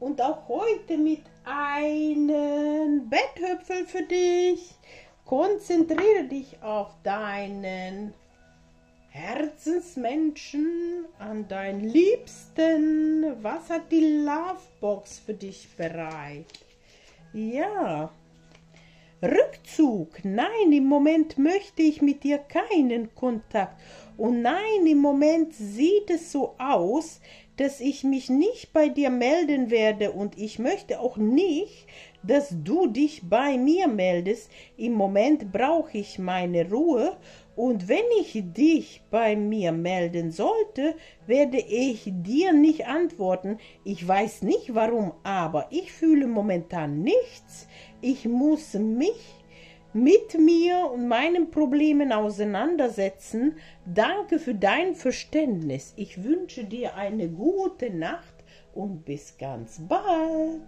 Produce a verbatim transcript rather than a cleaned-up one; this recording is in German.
und auch heute mit einem Betthupferl für dich. Konzentriere dich auf deinen Herzensmenschen, an deinen Liebsten. Was hat die Lovebox für dich bereit? Ja, Rückzug. Nein, im Moment möchte ich mit dir keinen Kontakt. Und nein, im Moment sieht es so aus, dass ich mich nicht bei dir melden werde. Und ich möchte auch nicht, dass du dich bei mir meldest. Im Moment brauche ich meine Ruhe. Und wenn ich dich bei mir melden sollte, werde ich dir nicht antworten. Ich weiß nicht warum, aber ich fühle momentan nichts. Ich muss mich mit mir und meinen Problemen auseinandersetzen. Danke für dein Verständnis. Ich wünsche dir eine gute Nacht und bis ganz bald.